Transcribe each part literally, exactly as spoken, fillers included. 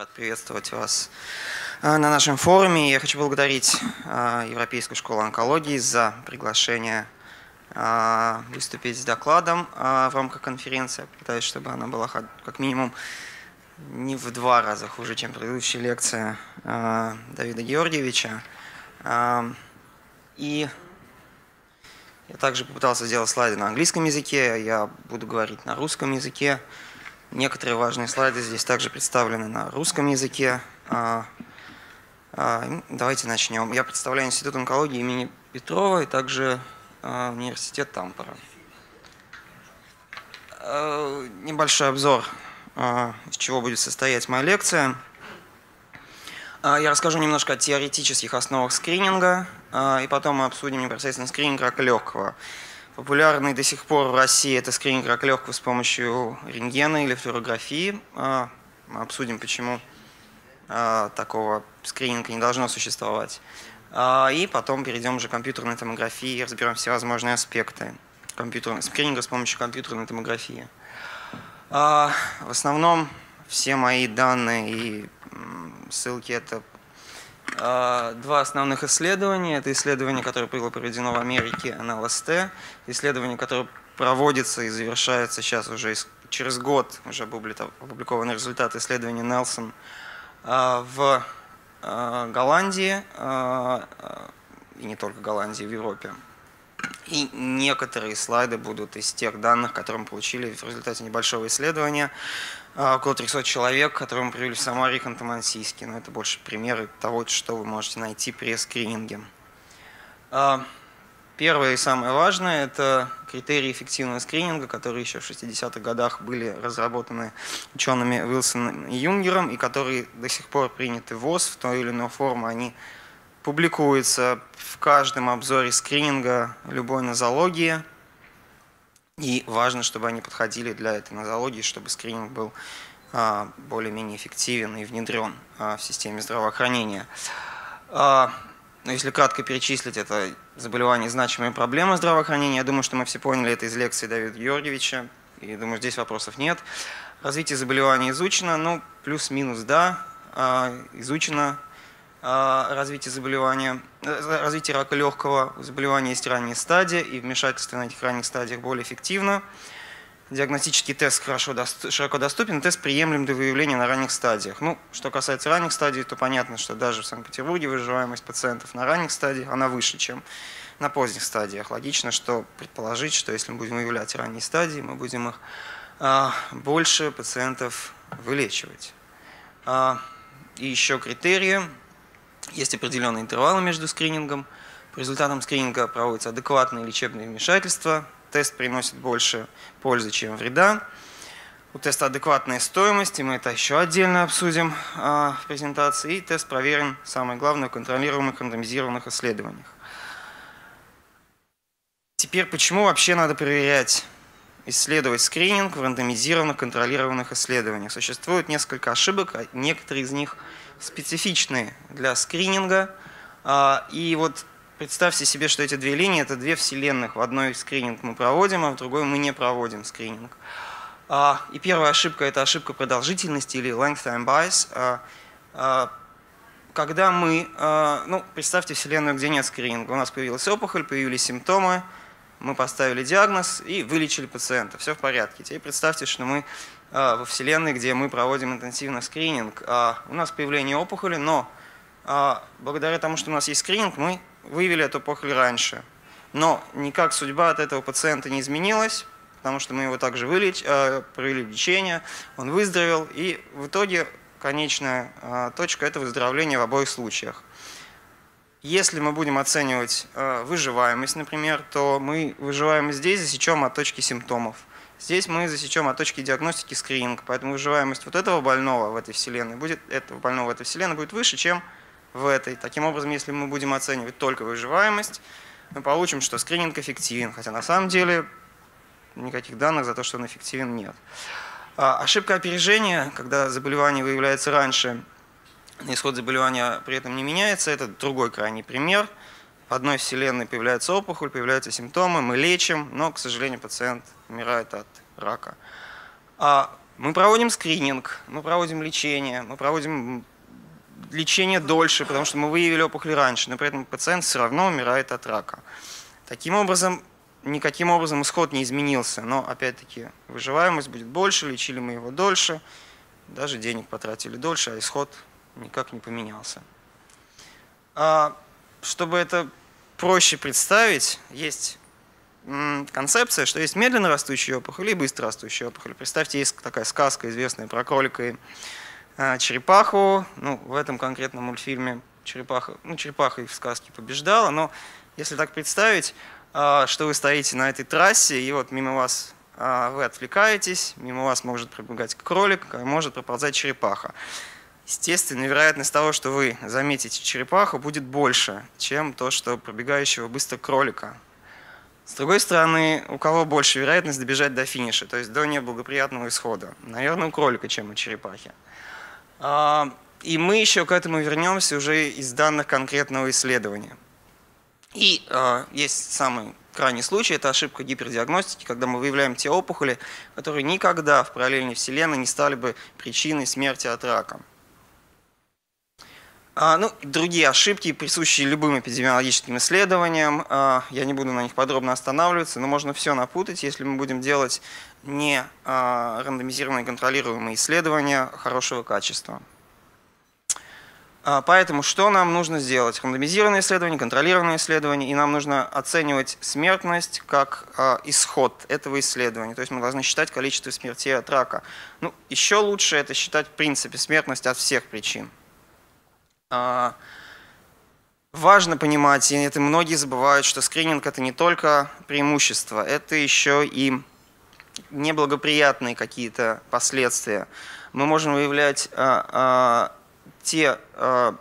Рад приветствовать вас на нашем форуме. Я хочу благодарить Европейскую школу онкологии за приглашение выступить с докладом в рамках конференции. Я пытаюсь, чтобы она была как минимум не в два раза хуже, чем предыдущая лекция Давида Георгиевича. И я также попытался сделать слайды на английском языке, я буду говорить на русском языке. Некоторые важные слайды здесь также представлены на русском языке. Давайте начнем. Я представляю Институт онкологии имени Петрова и также университет Тампере. Небольшой обзор, из чего будет состоять моя лекция. Я расскажу немножко о теоретических основах скрининга, и потом мы обсудим непосредственно скрининг рака легкого. Популярный до сих пор в России это скрининг рака легкого с помощью рентгена или флюорографии. Мы обсудим, почему такого скрининга не должно существовать. И потом перейдем уже к компьютерной томографии и разберем всевозможные аспекты скрининга с помощью компьютерной томографии. В основном все мои данные и ссылки — это два основных исследования. Это исследование, которое было проведено в Америке, эн эл эс тэ, исследование, которое проводится и завершается сейчас уже через год, уже будут опубликованы результаты исследования NELSON в Голландии, и не только Голландии, в Европе. И некоторые слайды будут из тех данных, которые мы получили в результате небольшого исследования. Около трёхсот человек, которые мы привели в Самаре и Ханты-Мансийске. Но это больше примеры того, что вы можете найти при скрининге. Первое и самое важное – это критерии эффективного скрининга, которые еще в шестидесятых годах были разработаны учеными Уилсоном и Юнгером, и которые до сих пор приняты в ВОЗ в той или иной форме. Они публикуются в каждом обзоре скрининга любой нозологии. И важно, чтобы они подходили для этой нозологии, чтобы скрининг был более-менее эффективен и внедрен в системе здравоохранения. Но если кратко перечислить это заболевание, значимые проблемы здравоохранения, я думаю, что мы все поняли это из лекции Давида Георгиевича, и думаю, здесь вопросов нет. Развитие заболевания изучено, ну, плюс-минус, да, изучено. Развитие заболевания, развитие рака легкого, заболевания есть ранние стадии, и вмешательство на этих ранних стадиях более эффективно. Диагностический тест хорошо, широко доступен, тест приемлем для выявления на ранних стадиях. Ну, что касается ранних стадий, то понятно, что даже в Санкт-Петербурге выживаемость пациентов на ранних стадиях, она выше, чем на поздних стадиях. Логично, что предположить, что если мы будем выявлять ранние стадии, мы будем их а, больше пациентов вылечивать. А, и еще критерии. Есть определенные интервалы между скринингом. По результатам скрининга проводятся адекватные лечебные вмешательства. Тест приносит больше пользы, чем вреда. У теста адекватная стоимость, и мы это еще отдельно обсудим а, в презентации. И тест проверен, самое главное, в контролируемых рандомизированных исследованиях. Теперь, почему вообще надо проверять, исследовать скрининг в рандомизированных контролированных исследованиях? Существует несколько ошибок, а некоторые из них специфичные для скрининга. И вот представьте себе, что эти две линии – это две вселенных. В одной скрининг мы проводим, а в другой мы не проводим скрининг. И первая ошибка – это ошибка продолжительности или length time bias. Когда мы… Ну, представьте вселенную, где нет скрининга. У нас появилась опухоль, появились симптомы, мы поставили диагноз и вылечили пациента. Все в порядке. Теперь представьте, что мы… во вселенной, где мы проводим интенсивный скрининг. У нас появление опухоли, но благодаря тому, что у нас есть скрининг, мы выявили эту опухоль раньше. Но никак судьба от этого пациента не изменилась, потому что мы его также вылеч... провели лечение, он выздоровел, и в итоге конечная точка – это выздоровление в обоих случаях. Если мы будем оценивать выживаемость, например, то мы выживаемость здесь засечем от точки симптомов. Здесь мы засечем от точки диагностики скрининг, поэтому выживаемость вот этого больного в этой вселенной будет, этого больного в этой вселенной будет выше, чем в этой. Таким образом, если мы будем оценивать только выживаемость, мы получим, что скрининг эффективен, хотя на самом деле никаких данных за то, что он эффективен, нет. Ошибка опережения, когда заболевание выявляется раньше, исход заболевания при этом не меняется, это другой крайний пример. В одной вселенной появляется опухоль, появляются симптомы, мы лечим, но, к сожалению, пациент умирает от рака. А Мы проводим скрининг, мы проводим лечение, мы проводим лечение дольше, потому что мы выявили опухоль раньше, но при этом пациент все равно умирает от рака. Таким образом, никаким образом исход не изменился, но, опять-таки, выживаемость будет больше, лечили мы его дольше, даже денег потратили дольше, а исход никак не поменялся. А чтобы это проще представить, есть концепция, что есть медленно растущие опухоли и быстро растущие опухоли. Представьте, есть такая сказка, известная про кролика и э, черепаху. Ну, в этом конкретном мультфильме черепаха, ну, черепаха и в сказке побеждала. Но если так представить, э, что вы стоите на этой трассе, и вот мимо вас э, вы отвлекаетесь, мимо вас может пробегать кролик, может проползать черепаха. Естественно, вероятность того, что вы заметите черепаху, будет больше, чем то, что пробегающего быстро кролика. С другой стороны, у кого больше вероятность добежать до финиша, то есть до неблагоприятного исхода? Наверное, у кролика, чем у черепахи. И мы еще к этому вернемся уже из данных конкретного исследования. И есть самый крайний случай, это ошибка гипердиагностики, когда мы выявляем те опухоли, которые никогда в параллельной вселенной не стали бы причиной смерти от рака. А, ну, другие ошибки, присущие любым эпидемиологическим исследованиям, а, я не буду на них подробно останавливаться, но можно все напутать, если мы будем делать не а, рандомизированные контролируемые исследования хорошего качества. А, поэтому что нам нужно сделать? Рандомизированные исследования, контролированные исследования, и нам нужно оценивать смертность как а, исход этого исследования, то есть мы должны считать количество смертей от рака. Ну, еще лучше это считать в принципе смертность от всех причин. Важно понимать, и это многие забывают, что скрининг – это не только преимущество, это еще и неблагоприятные какие-то последствия. Мы можем выявлять а, а, те… А,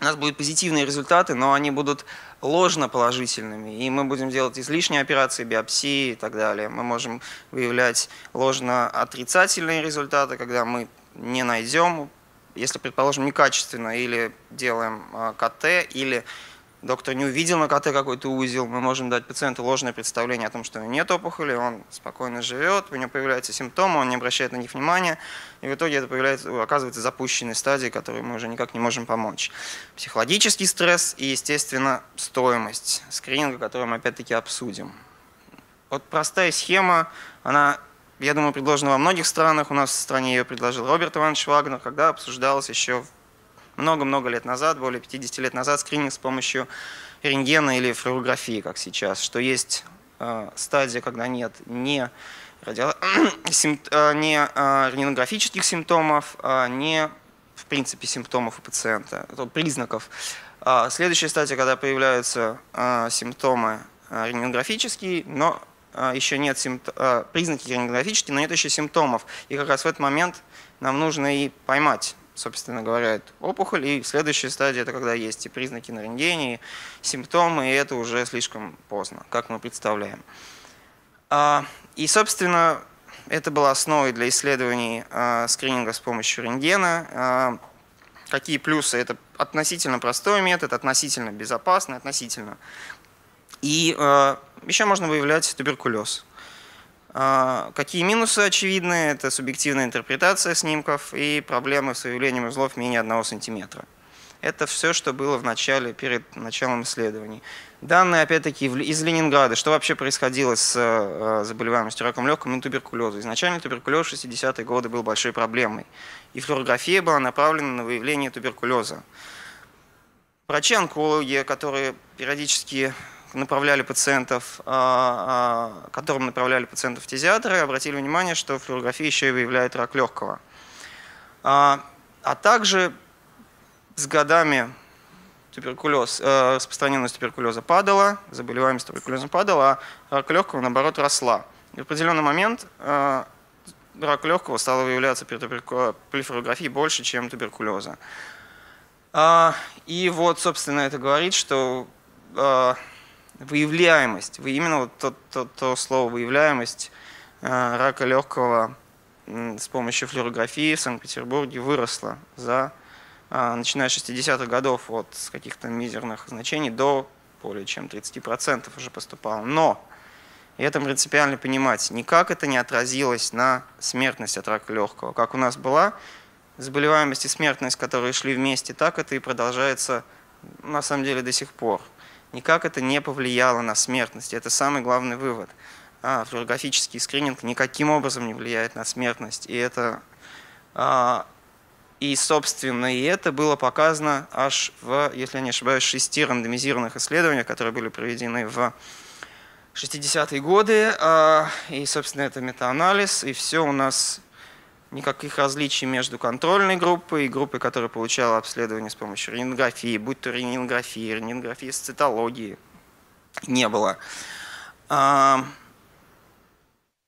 у нас будут позитивные результаты, но они будут ложно положительными, и мы будем делать излишние операции, биопсии и так далее. Мы можем выявлять ложно отрицательные результаты, когда мы не найдем… Если, предположим, некачественно, или делаем КТ, или доктор не увидел на КТ какой-то узел, мы можем дать пациенту ложное представление о том, что нет опухоли, он спокойно живет, у него появляются симптомы, он не обращает на них внимания, и в итоге это появляется, оказывается запущенной стадией, которой мы уже никак не можем помочь. Психологический стресс и, естественно, стоимость скрининга, которую мы опять-таки обсудим. Вот простая схема, она… Я думаю, предложено во многих странах. У нас в стране ее предложил Роберт Иванович Вагнер, когда обсуждалось еще много-много лет назад, более пятидесяти лет назад, скрининг с помощью рентгена или флюорографии, как сейчас, что есть э, стадия, когда нет не, радио... не э, рентгенографических симптомов, а не, в принципе, симптомов у пациента, признаков. А следующая стадия, когда появляются э, симптомы э, рентгенографические, но… еще нет симптом, признаки рентгенографические, но нет еще симптомов. И как раз в этот момент нам нужно и поймать, собственно говоря, эту опухоль. И следующая стадия – это когда есть и признаки на рентгене, и симптомы, и это уже слишком поздно, как мы представляем. И, собственно, это было основой для исследований скрининга с помощью рентгена. Какие плюсы? Это относительно простой метод, относительно безопасный, относительно… И э, еще можно выявлять туберкулез. Э, какие минусы очевидны? Это субъективная интерпретация снимков и проблемы с выявлением узлов менее одного сантиметра. Это все, что было в начале, перед началом исследований. Данные, опять-таки, из Ленинграда. Что вообще происходило с э, заболеваемостью раком легкого и туберкулеза? Изначально туберкулез в шестидесятые годы был большой проблемой. И флюорография была направлена на выявление туберкулеза. Врачи-онкологи, которые периодически… направляли пациентов, которым направляли пациентов фтизиатры, обратили внимание, что флюорография еще и выявляет рак легкого. А также с годами туберкулез, распространенность туберкулеза падала, заболеваемость туберкулезом падала, а рак легкого, наоборот, росла. И в определенный момент рак легкого стал выявляться при, при флюорографии больше, чем туберкулеза. И вот, собственно, это говорит, что… Выявляемость, именно вот то, то, то слово «выявляемость» рака легкого с помощью флюорографии в Санкт-Петербурге выросла, за, начиная с шестидесятых годов, от каких-то мизерных значений до более чем тридцати процентов уже поступало. Но И это принципиально понимать. Никак это не отразилось на смертности от рака легкого. Как у нас была заболеваемость и смертность, которые шли вместе, так это и продолжается на самом деле до сих пор. Никак это не повлияло на смертность. Это самый главный вывод. А, флюорографический скрининг никаким образом не влияет на смертность. И, это, а, и собственно, и это было показано аж в, если я не ошибаюсь, шести рандомизированных исследованиях, которые были проведены в шестидесятые годы. А, и, собственно, это метаанализ. И все у нас... Никаких различий между контрольной группой и группой, которая получала обследование с помощью рентгенографии, будь то рентгенография, рентгенография с цитологией, не было.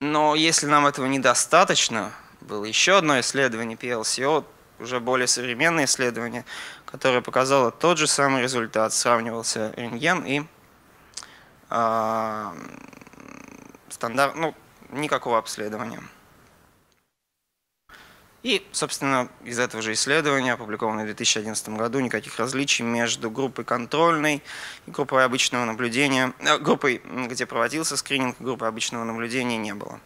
Но если нам этого недостаточно, было еще одно исследование пи эл си о, уже более современное исследование, которое показало тот же самый результат. Сравнивался рентген и э, стандарт, ну, никакого обследования. И, собственно, из этого же исследования, опубликованного в две тысячи одиннадцатом году, никаких различий между группой контрольной и группой обычного наблюдения, группой, где проводился скрининг, группой обычного наблюдения не было.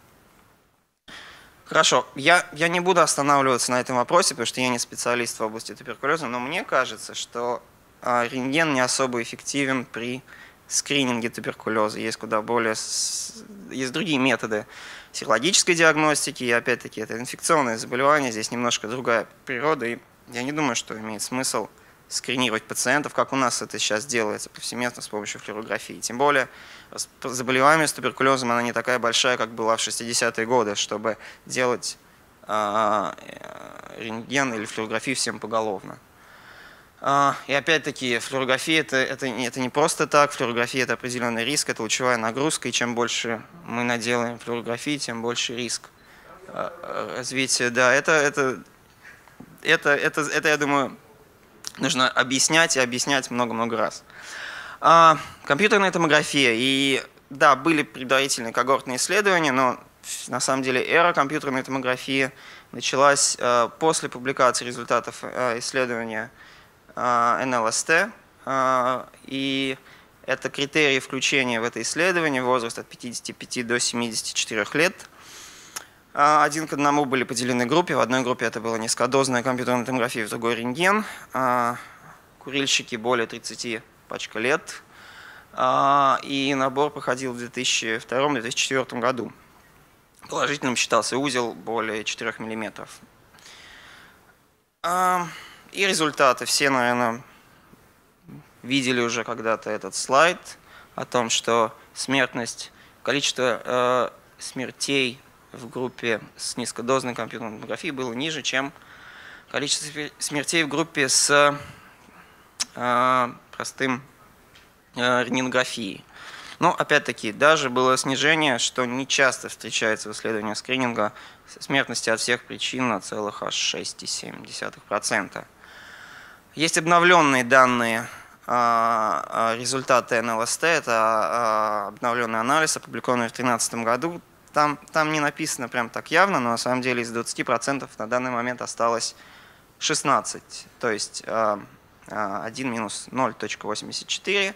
Хорошо, я, я не буду останавливаться на этом вопросе, потому что я не специалист в области туберкулеза, но мне кажется, что рентген не особо эффективен при скрининге туберкулеза. Есть куда более, есть другие методы серологической диагностики, и опять-таки это инфекционное заболевание, здесь немножко другая природа, и я не думаю, что имеет смысл скринировать пациентов, как у нас это сейчас делается повсеместно с помощью флюорографии. Тем более заболевание с туберкулезом, она не такая большая, как была в шестидесятые годы, чтобы делать э, рентген или флюорографию всем поголовно. Uh, и опять-таки, флюорография это, – это, это не просто так, флюорография – это определенный риск, это лучевая нагрузка, и чем больше мы наделаем флюорографии, тем больше риск uh, развития. Да, это, это, это, это, это, я думаю, нужно объяснять и объяснять много-много раз. Uh, компьютерная томография. И да, были предварительные когортные исследования, но на самом деле эра компьютерной томографии началась uh, после публикации результатов uh, исследования эн эл эс тэ, и это критерии включения в это исследование, возраст от пятидесяти пяти до семидесяти четырёх лет. Один к одному были поделены группы, в одной группе это была низкодозная компьютерная томография, в другой рентген, курильщики более тридцати пачка лет, и набор проходил в две тысячи втором — две тысячи четвёртом году. Положительным считался узел более четырёх миллиметров. И результаты. Все, наверное, видели уже когда-то этот слайд о том, что смертность, количество э, смертей в группе с низкодозной компьютерной томографией было ниже, чем количество смертей в группе с э, простым э, рентгенографией. Но, опять-таки, даже было снижение, что не часто встречается в исследовании скрининга, смертности от всех причин на целых аж шесть и семь десятых процента. Есть обновленные данные, результаты эн эл эс тэ, это обновленный анализ, опубликованный в две тысячи тринадцатом году. Там, там не написано прям так явно, но на самом деле из двадцати процентов на данный момент осталось шестнадцать процентов, то есть один минус ноль точка восемьдесят четыре,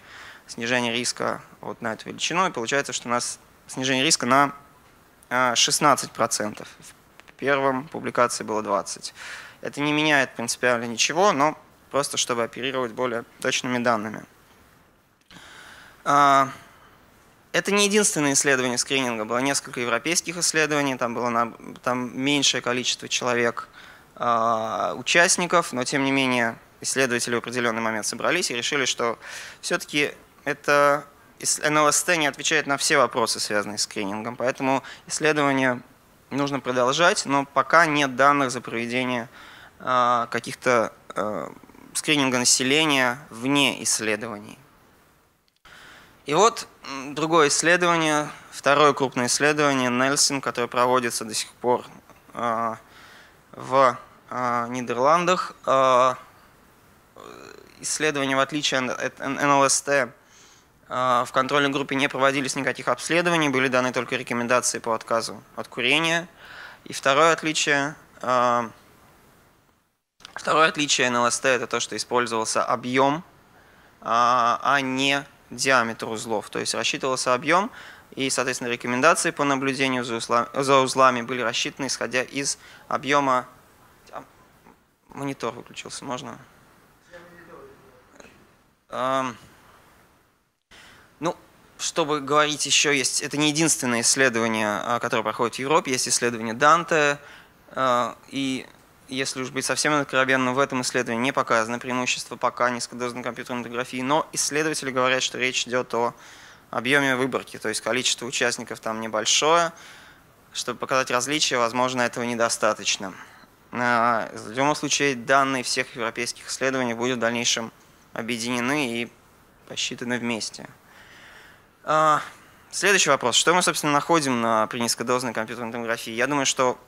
снижение риска вот на эту величину, и получается, что у нас снижение риска на шестнадцать процентов. В первом публикации было двадцать процентов. Это не меняет принципиально ничего, но просто чтобы оперировать более точными данными. Это не единственное исследование скрининга. Было несколько европейских исследований, там было на, там меньшее количество человек, участников, но тем не менее исследователи в определенный момент собрались и решили, что все-таки это... эн эл эс тэ не отвечает на все вопросы, связанные с скринингом, поэтому исследование нужно продолжать, но пока нет данных за проведение э, каких-то э, скрининга населения вне исследований. И вот другое исследование, второе крупное исследование нельсон, которое проводится до сих пор э, в э, Нидерландах. Э, исследование, в отличие от эн эл эс тэ, в контрольной группе не проводились никаких обследований, были даны только рекомендации по отказу от курения. И второе отличие, второе отличие эн эл эс тэ – это то, что использовался объем, а не диаметр узлов. То есть рассчитывался объем, и, соответственно, рекомендации по наблюдению за узлами были рассчитаны, исходя из объема... Монитор выключился, можно? Ну, чтобы говорить еще, есть это не единственное исследование, которое проходит в Европе, есть исследование Данте, и если уж быть совсем откровенным, в этом исследовании не показано преимущество пока низкодозной компьютерной томографии, но исследователи говорят, что речь идет о объеме выборки, то есть количество участников там небольшое, чтобы показать различия, возможно, этого недостаточно. В любом случае, данные всех европейских исследований будут в дальнейшем объединены и посчитаны вместе. Следующий вопрос. Что мы, собственно, находим на при низкодозной компьютерной томографии? Я думаю, что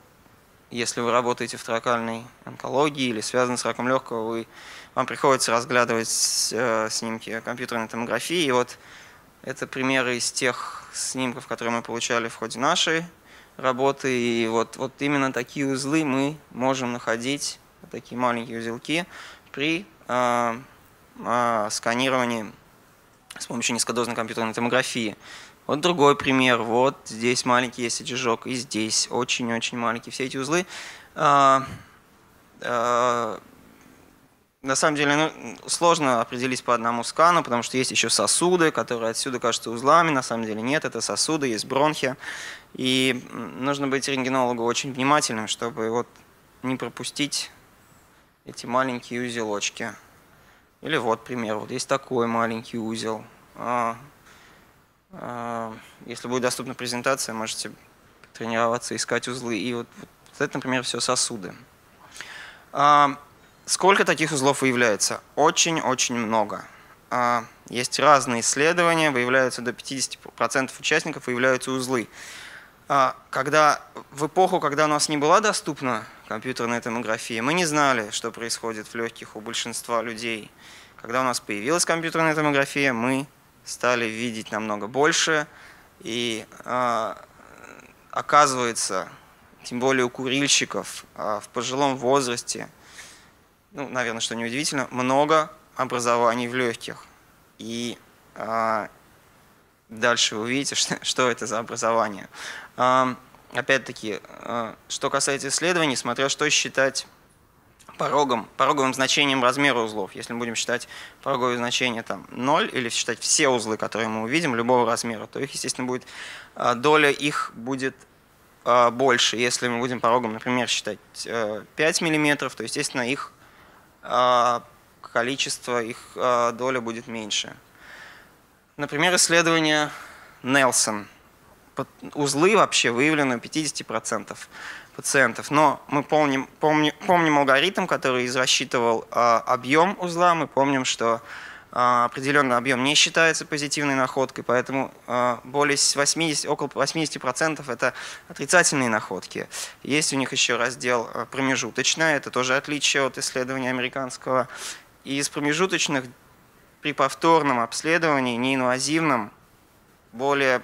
если вы работаете в торакальной онкологии или связаны с раком легкого, вы, вам приходится разглядывать снимки компьютерной томографии. И вот это примеры из тех снимков, которые мы получали в ходе нашей работы. И вот, вот именно такие узлы мы можем находить, такие маленькие узелки, при э, э, сканировании с помощью низкодозной компьютерной томографии. Вот другой пример. Вот здесь маленький есть очажок, и здесь очень-очень маленькие. Все эти узлы, э, э, на самом деле, ну, сложно определить по одному скану, потому что есть еще сосуды, которые отсюда кажутся узлами, на самом деле нет, это сосуды, есть бронхи. И нужно быть рентгенологу очень внимательным, чтобы вот не пропустить эти маленькие узелочки. Или вот пример. Вот есть такой маленький узел. Если будет доступна презентация, можете тренироваться, искать узлы. И вот, вот это, например, все сосуды. Сколько таких узлов выявляется? Очень-очень много. Есть разные исследования, выявляются до пятидесяти процентов участников, выявляются узлы. Когда, в эпоху, когда у нас не была доступна компьютерная томография, мы не знали, что происходит в легких у большинства людей. Когда у нас появилась компьютерная томография, мы стали видеть намного больше, и э, оказывается, тем более у курильщиков э, в пожилом возрасте, ну, наверное, что неудивительно, много образований в легких. И э, дальше вы увидите, что, что это за образование. Э, Опять-таки, что касается исследований, смотря что считать порогом, пороговым значением размера узлов. Если мы будем считать пороговое значение там, ноль, или считать все узлы, которые мы увидим, любого размера, то их, естественно, будет, доля их будет больше. Если мы будем порогом, например, считать пять миллиметров, то, естественно, их количество, их доля будет меньше. Например, исследование «NELSON». Узлы вообще выявлены у пятидесяти процентов пациентов. Но мы помним, помни, помним алгоритм, который рассчитывал э, объем узла. Мы помним, что э, определенный объем не считается позитивной находкой, поэтому э, более восьмидесяти, около восьмидесяти процентов это отрицательные находки. Есть у них еще раздел э, промежуточное, это тоже отличие от исследования американского. И из промежуточных при повторном обследовании, неинвазивном, более...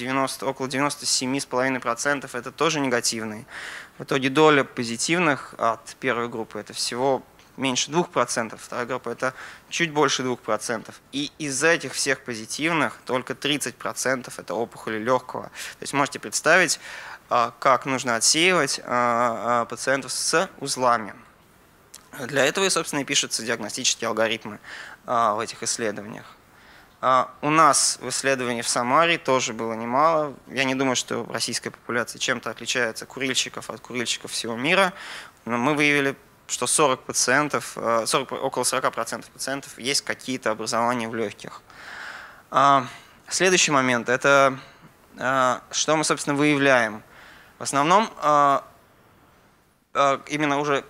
девяносто, около девяноста семи и пяти десятых процента это тоже негативные. В итоге доля позитивных от первой группы это всего меньше двух процентов, вторая группа это чуть больше двух процентов. И из этих всех позитивных только тридцать процентов это опухоли легкого. То есть можете представить, как нужно отсеивать пациентов с узлами. Для этого, собственно, и пишутся диагностические алгоритмы в этих исследованиях. Uh, у нас в исследовании в Самаре тоже было немало. Я не думаю, что российская популяция чем-то отличается курильщиков от курильщиков всего мира. Но мы выявили, что сорок процентов, сорок, около сорока процентов пациентов есть какие-то образования в легких. Uh, следующий момент – это uh, что мы, собственно, выявляем. В основном uh, uh, именно уже…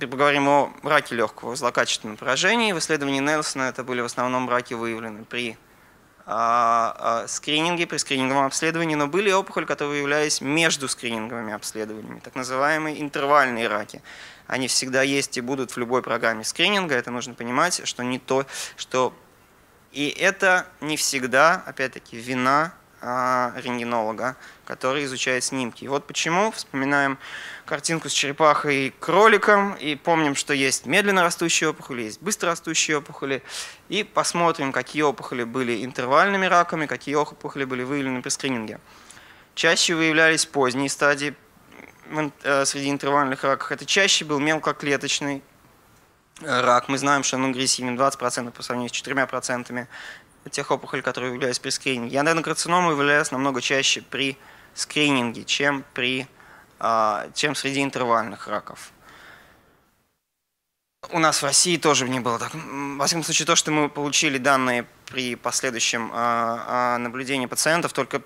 Поговорим о раке легкого, злокачественном поражении. В исследовании Нельсона это были в основном раки выявлены при а, а, скрининге, при скрининговом обследовании, но были опухоли, которые выявлялись между скрининговыми обследованиями, так называемые интервальные раки. Они всегда есть и будут в любой программе скрининга, это нужно понимать, что не то, что… И это не всегда, опять-таки, вина рентгенолога, который изучает снимки. И вот почему вспоминаем картинку с черепахой и кроликом и помним, что есть медленно растущие опухоли, есть быстро растущие опухоли, и посмотрим, какие опухоли были интервальными раками, какие опухоли были выявлены при скрининге. Чаще выявлялись поздние стадии среди интервальных раков. Это чаще был мелкоклеточный рак. Мы знаем, что он агрессивен двадцать процентов по сравнению с четырьмя процентами тех опухолей, которые выявляются при скрининге. Аденокарцинома выявляется намного чаще при скрининге, чем, при, чем среди интервальных раков. У нас в России тоже не было так. Во всяком случае, то, что мы получили данные при последующем наблюдении пациентов, только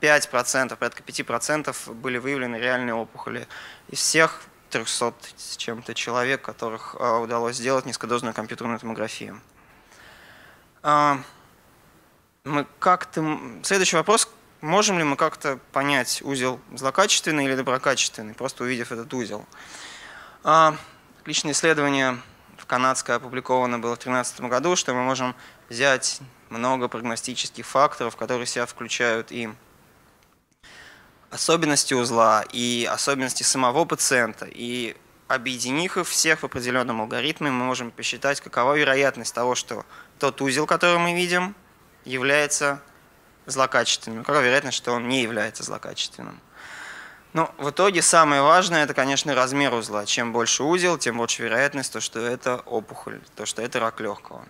пять процентов, порядка пяти процентов были выявлены реальные опухоли. Из всех трёхсот с чем-то человек, которых удалось сделать низкодозную компьютерную томографию. Мы как-то... Следующий вопрос. Можем ли мы как-то понять, узел злокачественный или доброкачественный, просто увидев этот узел? Отличное исследование в канадское опубликовано было в две тысячи тринадцатом году, что мы можем взять много прогностических факторов, которые в себя включают и особенности узла, и особенности самого пациента, и объединив их всех в определенном алгоритме, мы можем посчитать, какова вероятность того, что тот узел, который мы видим, является злокачественным, какова вероятность, что он не является злокачественным. Но в итоге самое важное – это, конечно, размер узла. Чем больше узел, тем больше вероятность, то, что это опухоль, то, что это рак легкого.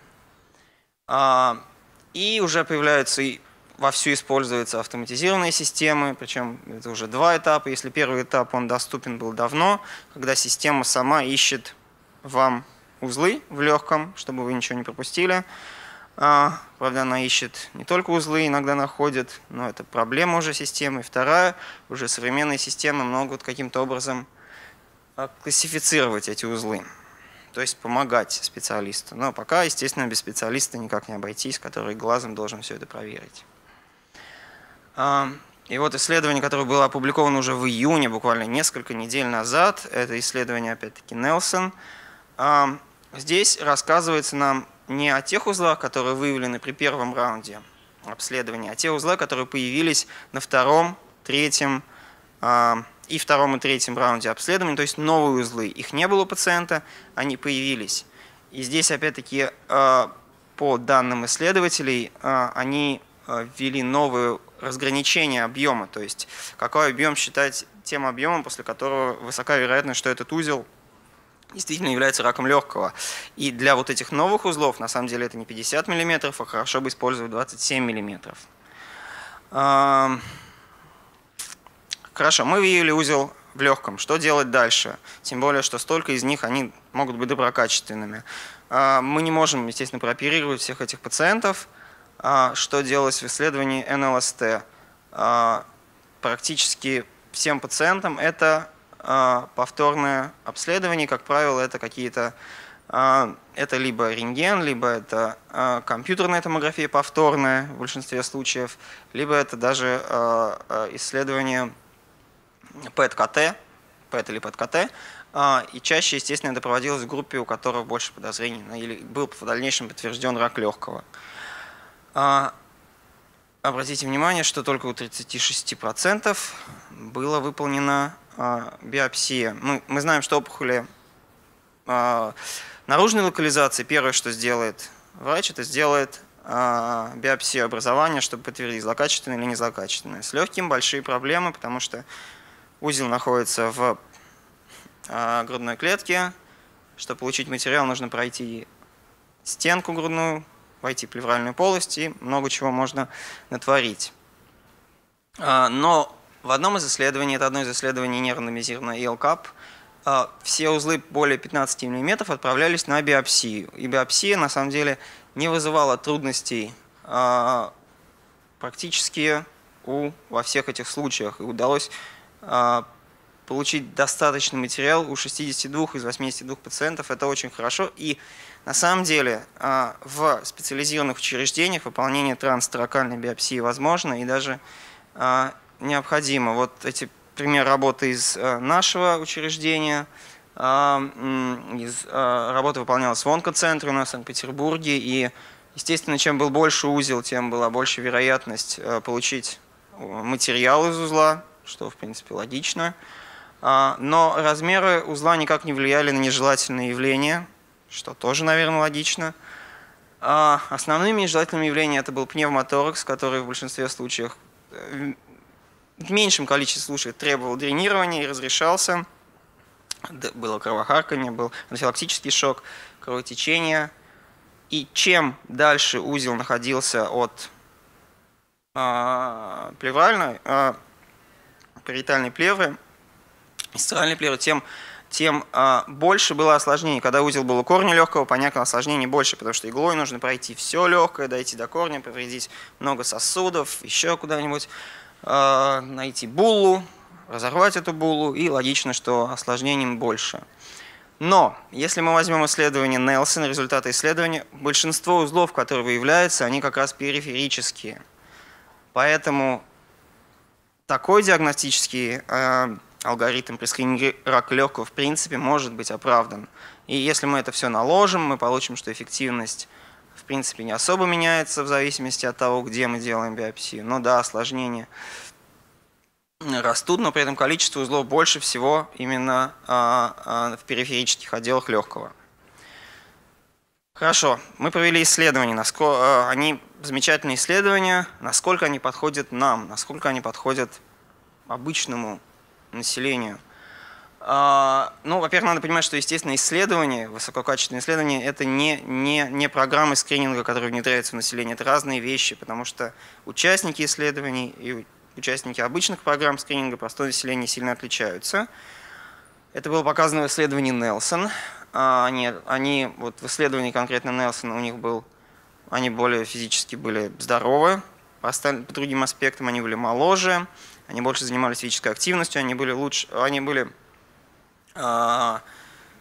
И уже появляются и вовсю используются автоматизированные системы, причем это уже два этапа. Если первый этап, он доступен был давно, когда система сама ищет вам узлы в легком, чтобы вы ничего не пропустили. А, правда, она ищет не только узлы, иногда находит, но это проблема уже системы. Вторая, уже современные системы могут каким-то образом классифицировать эти узлы, то есть помогать специалисту. Но пока, естественно, без специалиста никак не обойтись, который глазом должен все это проверить. И вот исследование, которое было опубликовано уже в июне, буквально несколько недель назад, это исследование, опять-таки, NELSON. Здесь рассказывается нам не о тех узлах, которые выявлены при первом раунде обследования, а те узлы, которые появились на втором, третьем и втором и третьем раунде обследования, то есть новые узлы. Их не было у пациента, они появились. И здесь, опять-таки, по данным исследователей, они ввели новые разграничение объема, то есть какой объем считать тем объемом, после которого высока вероятность, что этот узел действительно является раком легкого. И для вот этих новых узлов, на самом деле, это не пятьдесят миллиметров, а хорошо бы использовать двадцать семь миллиметров. Хорошо, мы выявили узел в легком. Что делать дальше? Тем более, что столько из них, они могут быть доброкачественными. Мы не можем, естественно, прооперировать всех этих пациентов. Что делалось в исследовании эн эл эс тэ. Практически всем пациентам это повторное обследование. Как правило, это какие-то это либо рентген, либо это компьютерная томография повторная в большинстве случаев, либо это даже исследование пэт-ка тэ, пэт или пэт-ка тэ. И чаще, естественно, это проводилось в группе, у которых больше подозрений, или был в дальнейшем подтвержден рак легкого. Обратите внимание, что только у тридцати шести процентов была выполнена биопсия. Мы, мы знаем, что опухоли наружной локализации, первое, что сделает врач, это сделает биопсию образования, чтобы подтвердить, злокачественное или незлокачественное. С легким большие проблемы, потому что узел находится в грудной клетке. Чтобы получить материал, нужно пройти стенку грудную, войти в плевральную полость, и много чего можно натворить. Но в одном из исследований, это одно из исследований не рандомизированное и эл кап, все узлы более пятнадцати миллиметров отправлялись на биопсию. И биопсия на самом деле не вызывала трудностей практически у, во всех этих случаях. И удалось получить достаточный материал у шестидесяти двух из восьмидесяти двух пациентов. Это очень хорошо. И на самом деле в специализированных учреждениях выполнение транс-торакальной биопсии возможно и даже необходимо. Вот эти примеры работы из нашего учреждения. Работа выполнялась в онкоцентре у нас в Санкт-Петербурге, и Естественно, чем был больше узел, тем была больше вероятность получить материал из узла, что, в принципе, логично. Но размеры узла никак не влияли на нежелательные явления, что тоже, наверное, логично. Основными нежелательными явлениями это был пневмоторакс, который в большинстве случаев, в меньшем количестве случаев требовал дренирования и разрешался. Было кровохарканье, был анафилактический шок, кровотечение. И чем дальше узел находился от э, плевральной, э, париетальной плевры, стеральной плевры, тем, тем э, больше было осложнений. Когда узел был у корня легкого, понятно, осложнений больше, потому что иглой нужно пройти все легкое, дойти до корня, повредить много сосудов, еще куда-нибудь, э, найти буллу, разорвать эту буллу, и логично, что осложнений больше. Но если мы возьмем исследование Нелсон, результаты исследования, большинство узлов, которые выявляются, они как раз периферические. Поэтому такой диагностический э, алгоритм при скрининге рака легкого в принципе может быть оправдан. И если мы это все наложим, мы получим, что эффективность в принципе не особо меняется в зависимости от того, где мы делаем биопсию. Но да, осложнения растут, но при этом количество узлов больше всего именно а, а, в периферических отделах легкого. Хорошо, мы провели исследования, насколько, они замечательные исследования, насколько они подходят нам, насколько они подходят обычному населению. А, ну, во-первых, надо понимать, что, естественно, исследования, высококачественные исследования, это не, не, не программы скрининга, которые внедряются в население, это разные вещи, потому что участники исследований и участники обычных программ скрининга простого населения сильно отличаются. Это было показано в исследовании Нелсон. Они, они вот в исследовании конкретно Нелсона у них был, они более физически были здоровы, по, по другим аспектам они были моложе, они больше занимались физической активностью, они были лучше, они были э,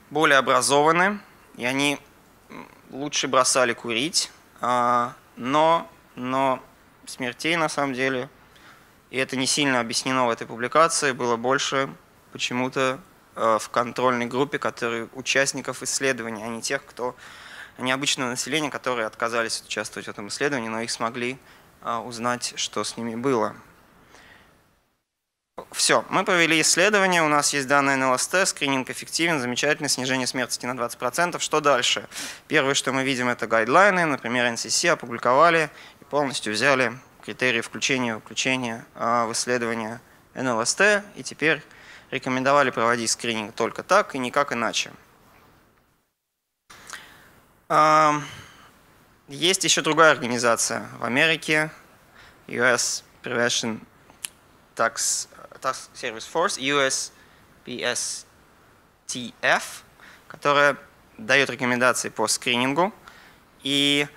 более образованы, и они лучше бросали курить, э, но, но смертей на самом деле. И это не сильно объяснено в этой публикации, было больше почему-то в контрольной группе, которые участников исследований, а не тех, кто необычного населения, которые отказались участвовать в этом исследовании, но их смогли узнать, что с ними было. Все, мы провели исследование, у нас есть данные эн эл эс тэ, скрининг эффективен, замечательное снижение смертности на двадцать процентов. Что дальше? Первое, что мы видим, это гайдлайны, например, эн эс эс опубликовали и полностью взяли критерии включения и выключения в исследование эн эл эс тэ, и теперь рекомендовали проводить скрининг только так и никак иначе. Есть еще другая организация в Америке, ю эс Prevention Tax, Tax Service Force, ю эс пи эс ти эф, которая дает рекомендации по скринингу, и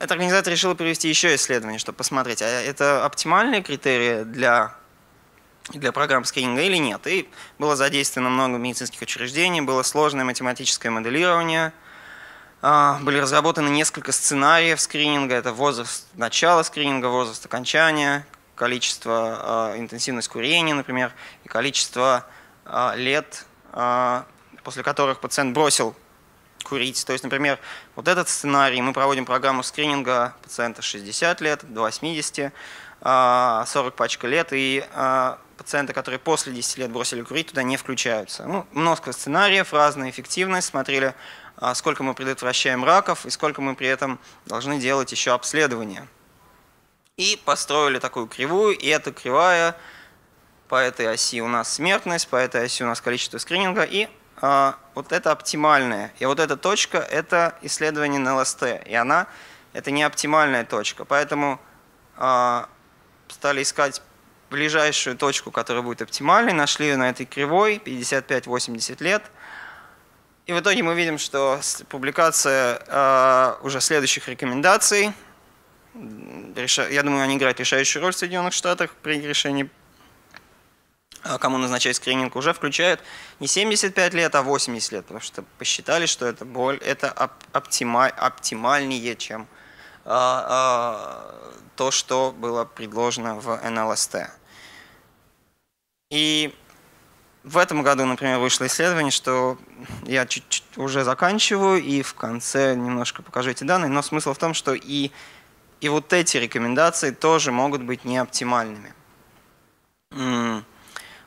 эта организация решила провести еще исследование, чтобы посмотреть, а это оптимальные критерии для, для программ скрининга или нет. И было задействовано много медицинских учреждений, было сложное математическое моделирование, были разработаны несколько сценариев скрининга, это возраст начала скрининга, возраст окончания, количество, интенсивность курения, например, и количество лет, после которых пациент бросил курить. То есть, например, вот этот сценарий, мы проводим программу скрининга пациента шестьдесят лет, до восьмидесяти, сорок пачка лет, и пациенты, которые после десяти лет бросили курить, туда не включаются. Ну, много сценариев, разная эффективность, смотрели, сколько мы предотвращаем раков и сколько мы при этом должны делать еще обследование. И построили такую кривую, и эта кривая, по этой оси у нас смертность, по этой оси у нас количество скрининга, и вот это оптимальное. И вот эта точка – это исследование эн эл эс тэ. И она – это не оптимальная точка. Поэтому э, стали искать ближайшую точку, которая будет оптимальной. Нашли ее на этой кривой – пятьдесят пять — восемьдесят лет. И в итоге мы видим, что публикация э, уже следующих рекомендаций, я думаю, они играют решающую роль в Соединенных Штатах при решении, кому назначать скрининг, уже включают не семьдесят пять лет, а восемьдесят лет, потому что посчитали, что это, боль, это оптималь, оптимальнее, чем э, э, то, что было предложено в эн эл эс тэ. И в этом году, например, вышло исследование, что я чуть-чуть уже заканчиваю и в конце немножко покажу эти данные, но смысл в том, что и, и вот эти рекомендации тоже могут быть неоптимальными.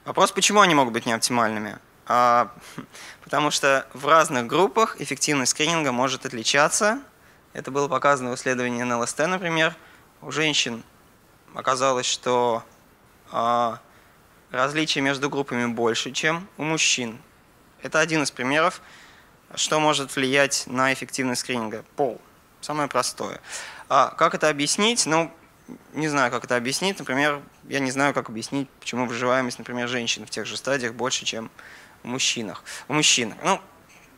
Вопрос, почему они могут быть неоптимальными? А, потому что в разных группах эффективность скрининга может отличаться. Это было показано в исследовании эн эл эс тэ, например. У женщин оказалось, что а, различия между группами больше, чем у мужчин. Это один из примеров, что может влиять на эффективность скрининга. Пол. Самое простое. А, как это объяснить? Ну, не знаю, как это объяснить. Например, я не знаю, как объяснить, почему выживаемость, например, женщин в тех же стадиях больше, чем у мужчин. У мужчин. Ну,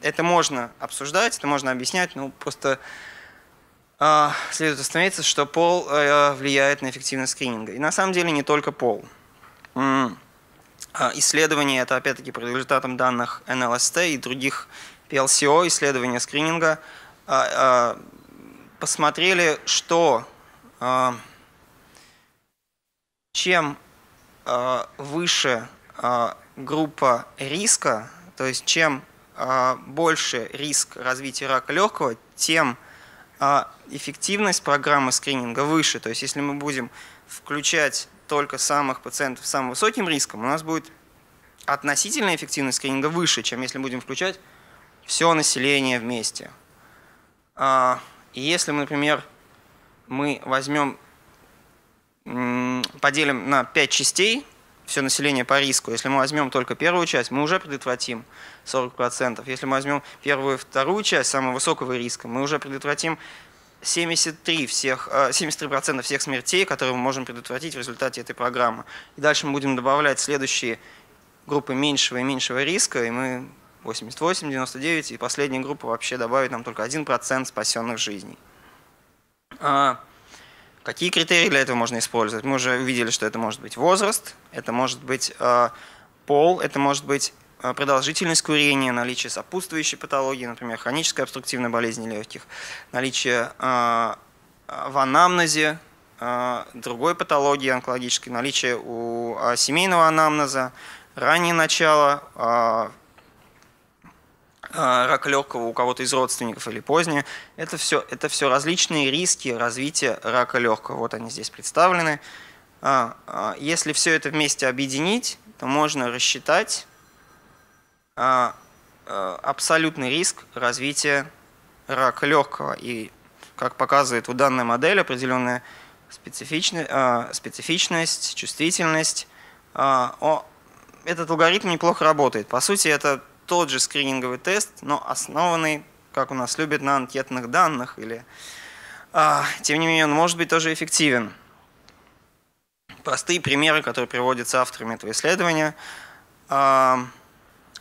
это можно обсуждать, это можно объяснять, но просто э, следует остановиться, что пол э, влияет на эффективность скрининга. И на самом деле не только пол. М-м. Э, исследование, это опять-таки по результатам данных эн эл эс тэ и других пи эл си о, исследования скрининга, э, э, посмотрели, что... Э, Чем э, выше э, группа риска, то есть чем э, больше риск развития рака легкого, тем э, эффективность программы скрининга выше. То есть если мы будем включать только самых пациентов с самым высоким риском, у нас будет относительная эффективность скрининга выше, чем если будем включать все население вместе. Э, и если, мы, например, мы возьмем... поделим на пять частей все население по риску. Если мы возьмем только первую часть, мы уже предотвратим сорок процентов. Если мы возьмем первую и вторую часть самого высокого риска, мы уже предотвратим семьдесят три процента всех, семьдесят три процента всех смертей, которые мы можем предотвратить в результате этой программы. И дальше мы будем добавлять следующие группы меньшего и меньшего риска, и мы восемьдесят восемь, девяносто девять, и последняя группа вообще добавит нам только один процент спасенных жизней. Какие критерии для этого можно использовать? Мы уже увидели, что это может быть возраст, это может быть э, пол, это может быть э, продолжительность курения, наличие сопутствующей патологии, например, хроническая обструктивная болезнь легких, наличие э, в анамнезе э, другой патологии онкологической, наличие у э, семейного анамнеза, раннее начало, э, рак легкого у кого-то из родственников или позднее. Это все, это все различные риски развития рака легкого. Вот они здесь представлены. Если все это вместе объединить, то можно рассчитать абсолютный риск развития рака легкого. И, как показывает у данной модели, определенная специфичность, чувствительность. Этот алгоритм неплохо работает. По сути, это тот же скрининговый тест, но основанный, как у нас любят, на анкетных данных. Или, а, тем не менее, он может быть тоже эффективен. Простые примеры, которые приводятся авторами этого исследования. А,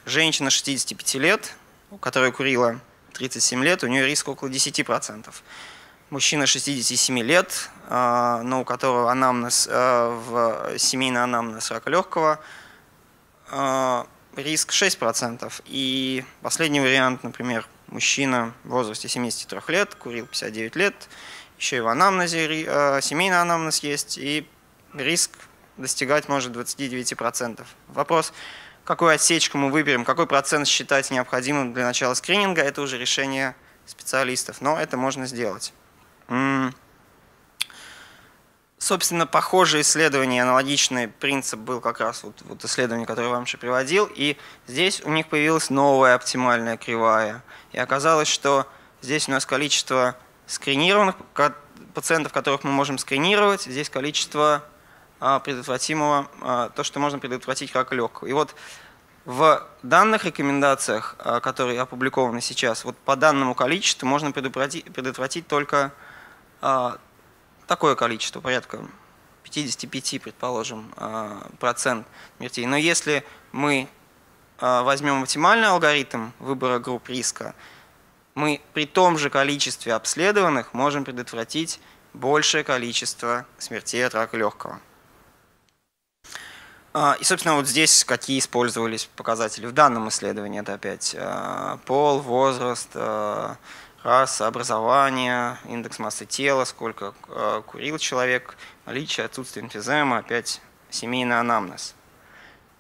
женщина шестидесяти пяти лет, которая курила тридцать семь лет, у нее риск около десяти процентов. Мужчина шестидесяти семи лет, а, но у которого анамнез, а, в семейный анамнез рака легкого, а, риск шесть процентов. И последний вариант, например, мужчина в возрасте семидесяти трёх лет, курил пятьдесят девять лет, еще и в анамнезе, э, семейный анамнез есть, и риск достигать может двадцати девяти процентов. Вопрос, какую отсечку мы выберем, какой процент считать необходимым для начала скрининга, это уже решение специалистов, но это можно сделать. М-м. Собственно, похожие исследования, аналогичный принцип был как раз вот, вот исследование, которое я вам еще приводил. И здесь у них появилась новая оптимальная кривая. И оказалось, что здесь у нас количество скринированных пациентов, которых мы можем скринировать, здесь количество а, предотвратимого, а, то, что можно предотвратить как легкого. И вот в данных рекомендациях, а, которые опубликованы сейчас, вот по данному количеству можно предотвратить, предотвратить только... А, такое количество, порядка пятидесяти пяти, предположим, процент смертей. Но если мы возьмем оптимальный алгоритм выбора групп риска, мы при том же количестве обследованных можем предотвратить большее количество смертей от рака легкого. И, собственно, вот здесь какие использовались показатели в данном исследовании. Это опять пол, возраст, раса, образование, индекс массы тела, сколько э, курил человек, наличие, отсутствие эмфиземы, опять семейный анамнез.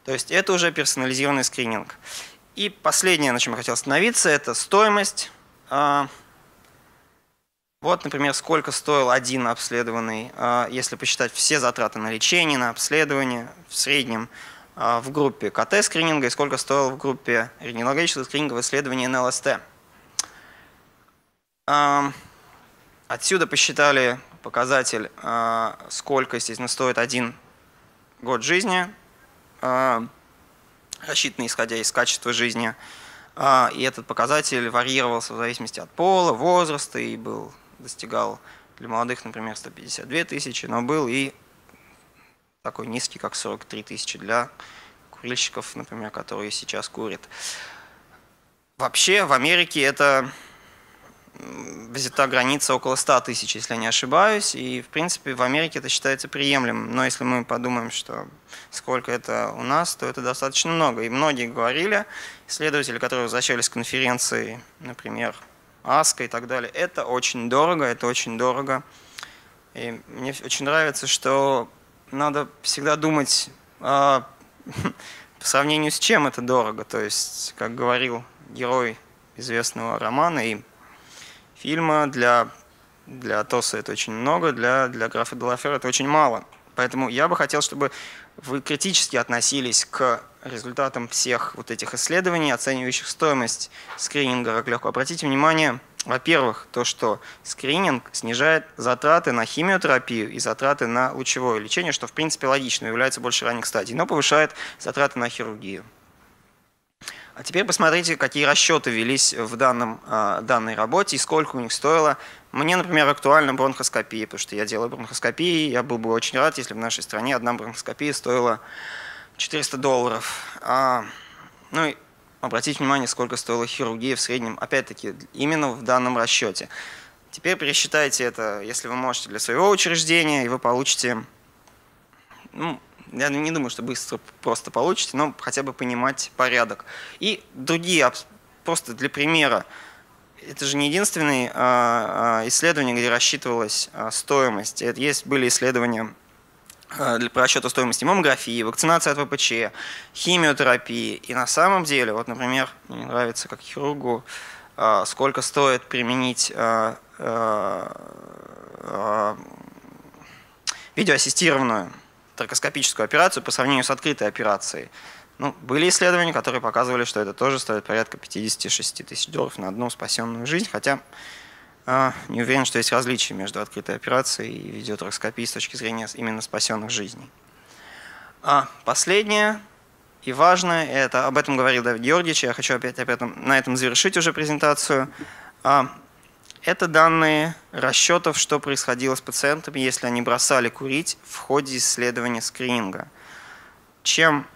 То есть это уже персонализированный скрининг. И последнее, на чем я хотел остановиться, это стоимость. Вот, например, сколько стоил один обследованный, если посчитать все затраты на лечение, на обследование в среднем в группе КТ-скрининга и сколько стоило в группе рентгенологического скринингового исследования эн эл эс тэ. Отсюда посчитали показатель, сколько, естественно, стоит один год жизни, рассчитанный исходя из качества жизни. И этот показатель варьировался в зависимости от пола, возраста и был, достигал для молодых, например, сто пятьдесят две тысячи, но был и такой низкий, как сорок три тысячи для курильщиков, например, которые сейчас курят. Вообще в Америке это взята граница около ста тысяч, если я не ошибаюсь, и в принципе в Америке это считается приемлемым, но если мы подумаем, что сколько это у нас, то это достаточно много. И многие говорили, исследователи, которые возвращались с конференции, например, АСКО и так далее, это очень дорого, это очень дорого. И мне очень нравится, что надо всегда думать а, по сравнению с чем это дорого. То есть, как говорил герой известного романа и фильма, для, для Тоса это очень много, для, для графа Делафера это очень мало. Поэтому я бы хотел, чтобы вы критически относились к результатам всех вот этих исследований, оценивающих стоимость скрининга рак легкого. Обратите внимание, во-первых, то, что скрининг снижает затраты на химиотерапию и затраты на лучевое лечение, что в принципе логично, является больше ранних стадий, но повышает затраты на хирургию. А теперь посмотрите, какие расчеты велись в данном, данной работе и сколько у них стоило. Мне, например, актуальна бронхоскопия, потому что я делаю бронхоскопию, я был бы очень рад, если в нашей стране одна бронхоскопия стоила четыреста долларов. А, ну и обратите внимание, сколько стоила хирургия в среднем, опять-таки, именно в данном расчете. Теперь пересчитайте это, если вы можете, для своего учреждения, и вы получите… Ну, я не думаю, что быстро просто получите, но хотя бы понимать порядок. И другие, просто для примера, это же не единственное исследование, где рассчитывалась стоимость. Есть, были исследования для расчета стоимости маммографии, вакцинации от вэ пэ че, химиотерапии. И на самом деле, вот, например, мне нравится как хирургу, сколько стоит применить видеоассистированную тракоскопическую операцию по сравнению с открытой операцией. Ну, были исследования, которые показывали, что это тоже стоит порядка пятидесяти шести тысяч долларов на одну спасенную жизнь, хотя э, не уверен, что есть различия между открытой операцией и видеоторакоскопией с точки зрения именно спасенных жизней. А последнее и важное, это об этом говорил Давид Георгиевич, я хочу опять, опять на этом завершить уже презентацию. А, это данные расчетов, что происходило с пациентами, если они бросали курить в ходе исследования скрининга. Чем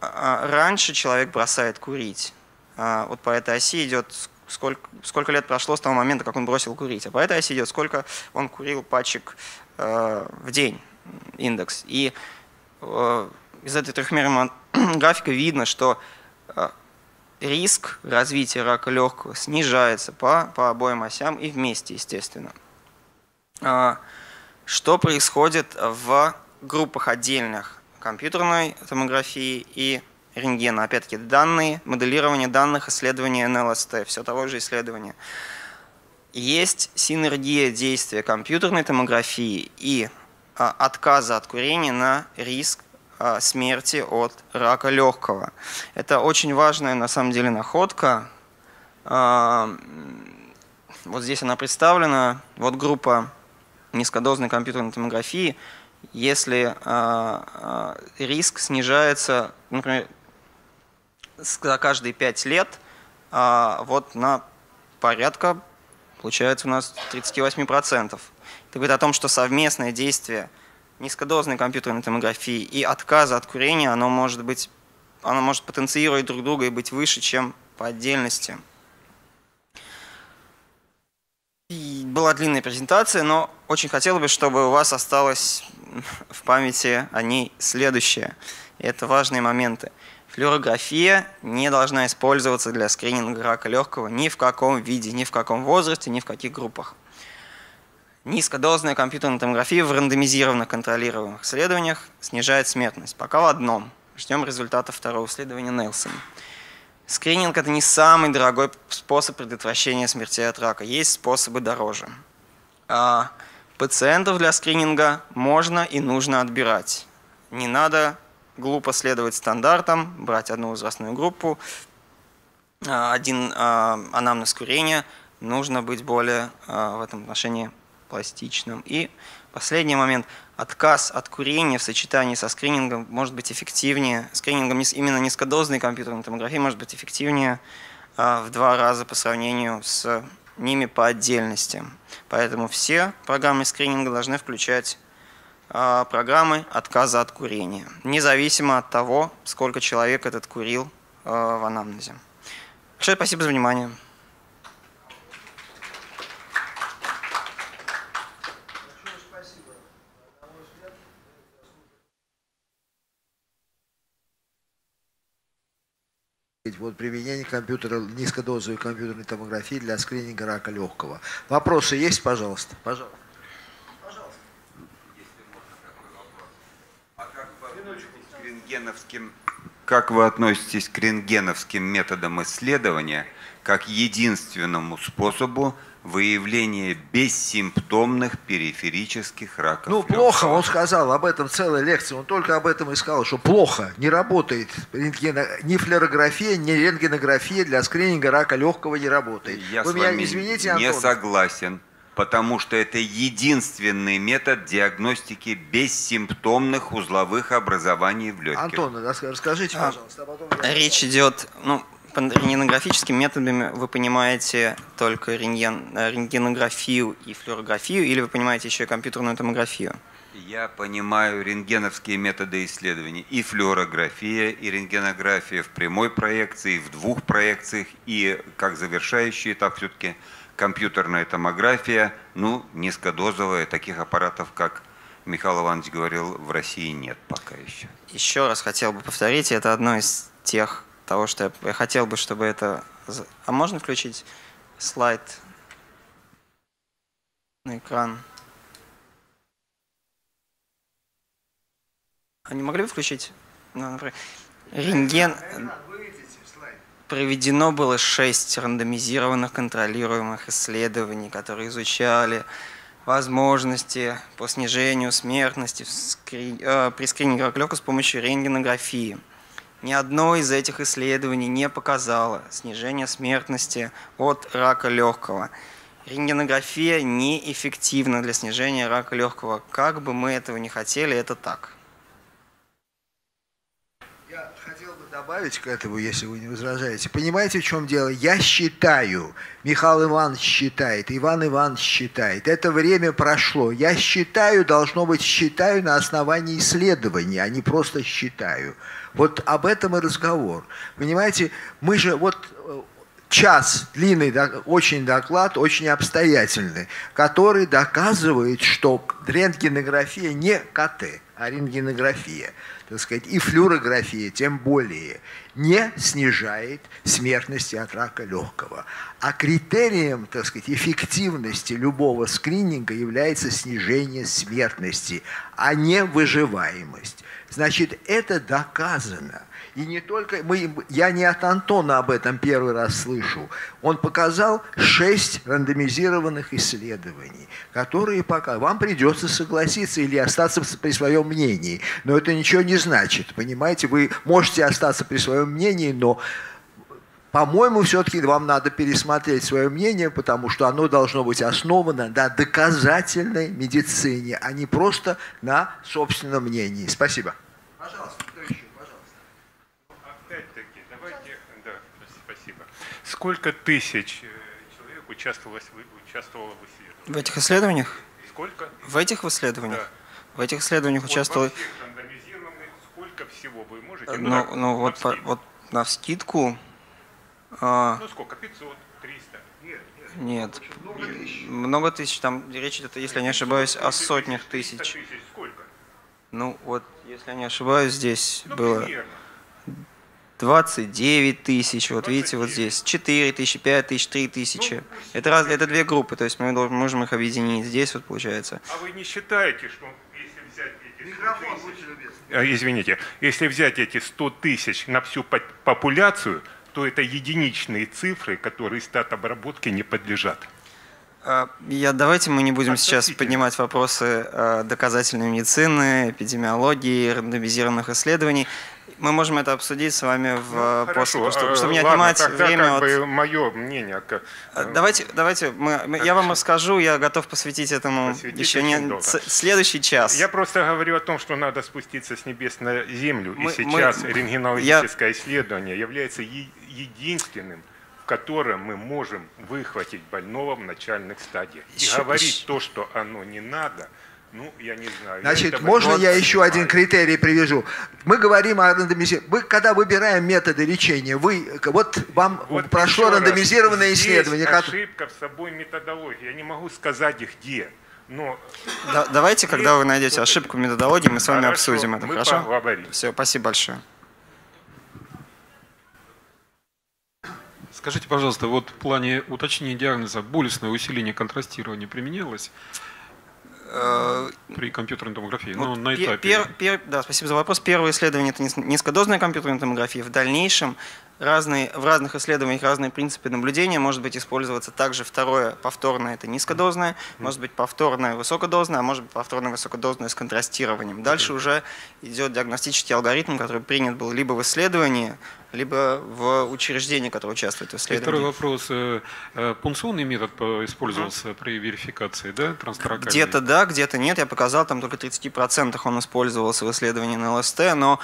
раньше человек бросает курить, вот по этой оси идет, сколько, сколько лет прошло с того момента, как он бросил курить, а по этой оси идет, сколько он курил пачек в день, индекс. И из этой трехмерного графика видно, что риск развития рака легкого снижается по, по обоим осям и вместе, естественно. Что происходит в группах отдельных компьютерной томографии и рентгена? Опять-таки, данные, моделирование данных, исследования эн эл эс тэ, все того же исследования. Есть синергия действия компьютерной томографии и отказа от курения на риск смерти от рака легкого. Это очень важная, на самом деле, находка. Вот здесь она представлена. Вот группа низкодозной компьютерной томографии. Если риск снижается, например, за каждые пять лет, вот на порядка, получается, у нас тридцать восемь процентов. Это говорит о том, что совместное действие низкодозной компьютерной томографии и отказа от курения, оно может быть, оно может потенцировать друг друга и быть выше, чем по отдельности. И была длинная презентация, но очень хотелось бы, чтобы у вас осталось в памяти о ней следующее. Это важные моменты. Флюорография не должна использоваться для скрининга рака легкого ни в каком виде, ни в каком возрасте, ни в каких группах. Низкодозная компьютерная томография в рандомизированных контролируемых исследованиях снижает смертность. Пока в одном. Ждем результата второго исследования нельсон. Скрининг – это не самый дорогой способ предотвращения смерти от рака. Есть способы дороже. А пациентов для скрининга можно и нужно отбирать. Не надо глупо следовать стандартам, брать одну возрастную группу, один анамнез курения. Нужно быть более в этом отношении пластичным. И последний момент. Отказ от курения в сочетании со скринингом может быть эффективнее. Скринингом именно низкодозной компьютерной томографии может быть эффективнее в два раза по сравнению с ними по отдельности. Поэтому все программы скрининга должны включать программы отказа от курения, независимо от того, сколько человек этот курил в анамнезе. Большое спасибо за внимание. Вот применение компьютера, низкодозовой компьютерной томографии для скрининга рака легкого. Вопросы есть, пожалуйста? Пожалуйста. Пожалуйста. Если можно, такой вопрос. А как вы относитесь к рентгеновским, как вы относитесь к рентгеновским методам исследования как единственному способу выявление бессимптомных периферических раков? Ну, легкого. Плохо, он сказал, об этом целая лекция, он только об этом и сказал, что плохо, не работает рентгена, ни флюорография, ни рентгенография для скрининга рака легкого не работает. Я Вы с меня, вами извините, не Антон. согласен, потому что это единственный метод диагностики бессимптомных узловых образований в легких. Антон, расскажите, пожалуйста. А потом... Речь идет... Ну, под рентгенографическими методами вы понимаете только рентген, рентгенографию и флюорографию, или вы понимаете еще и компьютерную томографию? Я понимаю рентгеновские методы исследования. И флюорография, и рентгенография в прямой проекции, в двух проекциях, и как завершающий этап все-таки компьютерная томография, ну, низкодозовая, таких аппаратов, как Михаил Иванович говорил, в России нет пока еще. Еще раз хотел бы повторить, это одно из тех... того, что я хотел бы, чтобы это... А можно включить слайд на экран? А не могли бы включить? Ну, например, рентген... Проведено было шесть рандомизированных контролируемых исследований, которые изучали возможности по снижению смертности скри... при скрининге рака легкого с помощью рентгенографии. Ни одно из этих исследований не показало снижение смертности от рака легкого. Рентгенография неэффективна для снижения рака легкого. Как бы мы этого не хотели, это так. Я хотел бы добавить к этому, если вы не возражаете. Понимаете, в чем дело? Я считаю, Михаил Иванович считает, Иван Иванович считает. Это время прошло. Я считаю, должно быть, считаю на основании исследований, а не просто считаю. Вот об этом и разговор. Понимаете, мы же вот час, длинный, очень доклад, очень обстоятельный, который доказывает, что рентгенография не КТ, а рентгенография, так сказать, и флюорография, тем более, не снижает смертности от рака легкого. А критерием, так сказать, эффективности любого скрининга является снижение смертности, а не выживаемость. Значит, это доказано. И не только мы, я не от Антона об этом первый раз слышу. Он показал шесть рандомизированных исследований, которые пока вам придется согласиться или остаться при своем мнении. Но это ничего не значит. Понимаете, вы можете остаться при своем мнении, но, по-моему, все-таки вам надо пересмотреть свое мнение, потому что оно должно быть основано на доказательной медицине, а не просто на собственном мнении. Спасибо. Пожалуйста, кто еще? Пожалуйста. Опять-таки, давайте... Да, спасибо. Сколько тысяч человек участвовало, участвовало в исследованиях? В этих исследованиях? Сколько? В этих исследованиях? Да. В этих исследованиях вот участвовало... Сколько всего вы можете? Ну, ну, ну вот, по, вот на вскидку... А... Ну сколько? пятьсот, триста? Нет, нет. Нет. Много, нет. Тысяч. Много тысяч. Там речь идет, если я не ошибаюсь, о сотнях тысяч. тысяч. Сколько? Ну вот, если я не ошибаюсь, здесь ну, было примерно. двадцать девять тысяч. Вот двадцать девять. Видите, вот здесь четыре тысячи, пять тысяч, три тысячи. Ну, это, раз, это две группы, то есть мы можем их объединить. Здесь вот получается. А вы не считаете, что если взять... Микрофон, будьте любезны. Извините. Если взять эти сто тысяч на всю популяцию... что это единичные цифры, которые стат-обработке не подлежат. Я, давайте мы не будем сейчас поднимать вопросы доказательной медицины, эпидемиологии, рандомизированных исследований. Мы можем это обсудить с вами в ну, после, чтобы, чтобы не отнимать Ладно, тогда время. Как бы от... мое мнение. Как... Давайте, давайте мы, мы, я вам расскажу, я готов посвятить этому посвятить еще не... следующий час. Я просто говорю о том, что надо спуститься с небес на землю, мы, и сейчас мы... рентгенологическое я... исследование является е... единственным, в котором мы можем выхватить больного в начальных стадиях. И еще... говорить то, что оно не надо. Ну, я не знаю. Значит, я можно я еще понимаю. один критерий привяжу? Мы говорим о рандомизировании. Мы, когда выбираем методы лечения, вы, вот вам вот прошло рандомизированное раз, исследование. Есть ошибка в собой методологии. Я не могу сказать их где. Но... Да, давайте, когда вы найдете ошибку в методологии, мы с вами хорошо, обсудим это. Мы хорошо? Поговорим. Все, спасибо большое. Скажите, пожалуйста, вот в плане уточнения диагноза болестное усиление контрастирования применялось? При компьютерной томографии, вот, но на этапе. Пер, пер, да, спасибо за вопрос. Первое исследование – это низкодозная компьютерная томография. В дальнейшем разные, в разных исследованиях разные принципы наблюдения. Может быть, использоваться также второе повторное – это низкодозное, может быть, повторное – высокодозное, а может быть, повторное – высокодозное с контрастированием. Дальше уже идет диагностический алгоритм, который принят был либо в исследовании, либо в учреждении, которое участвует в исследовании. И второй вопрос. Пункционный метод использовался при верификации, да, транстаракальной? Где-то да, где-то нет. Я показал, там только в тридцати процентах он использовался в исследовании эн эл эс тэ, но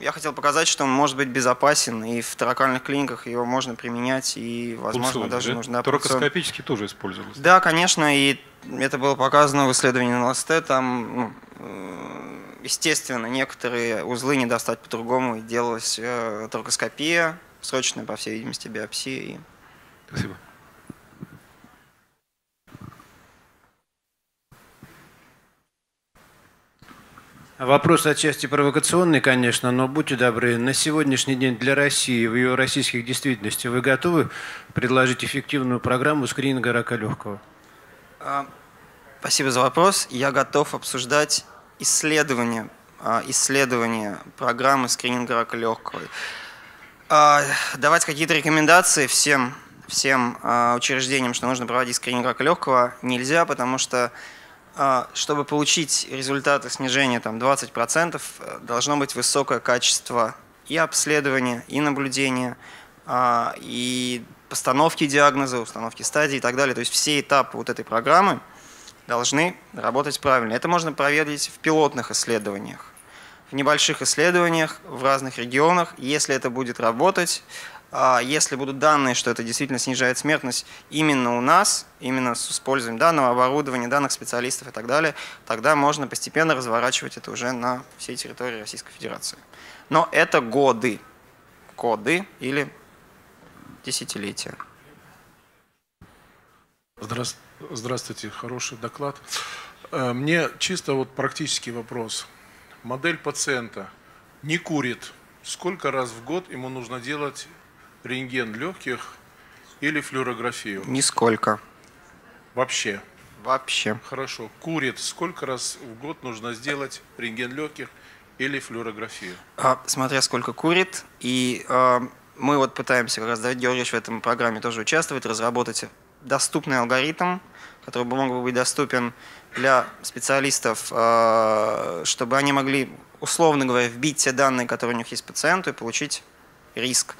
я хотел показать, что он может быть безопасен, и в таракальных клиниках его можно применять, и, возможно, пункционный, даже да? нужна... Торакоскопически тоже использовался? Да, конечно, и это было показано в исследовании эн эл эс тэ, там... Ну, естественно, некоторые узлы не достать по-другому, и делалась э, торакоскопия, срочная, по всей видимости, биопсия. И... Спасибо. Вопрос отчасти провокационный, конечно, но будьте добры, на сегодняшний день для России, в ее российских действительностях, вы готовы предложить эффективную программу скрининга рака легкого? А, спасибо за вопрос. Я готов обсуждать... Исследование, исследование программы скрининга рака легкого. Давать какие-то рекомендации всем, всем учреждениям, что нужно проводить скрининг рака легкого, нельзя, потому что, чтобы получить результаты снижения там, двадцать процентов, должно быть высокое качество и обследования, и наблюдения, и постановки диагноза, установки стадии и так далее. То есть все этапы вот этой программы должны работать правильно. Это можно проверить в пилотных исследованиях, в небольших исследованиях, в разных регионах. Если это будет работать, если будут данные, что это действительно снижает смертность именно у нас, именно с использованием данного оборудования, данных специалистов и так далее, тогда можно постепенно разворачивать это уже на всей территории Российской Федерации. Но это годы, годы или десятилетия. Здравствуйте. Здравствуйте, хороший доклад. Мне чисто вот практический вопрос. Модель пациента не курит. Сколько раз в год ему нужно делать рентген легких или флюорографию? Нисколько. Вообще? Вообще. Хорошо. Курит. Сколько раз в год нужно сделать рентген легких или флюорографию? А, смотря сколько курит. И а, мы вот пытаемся, как раз Давид Георгиевич в этом программе тоже участвует, разработать доступный алгоритм, который мог бы быть доступен для специалистов, чтобы они могли, условно говоря, вбить те данные, которые у них есть пациенту, и получить риск.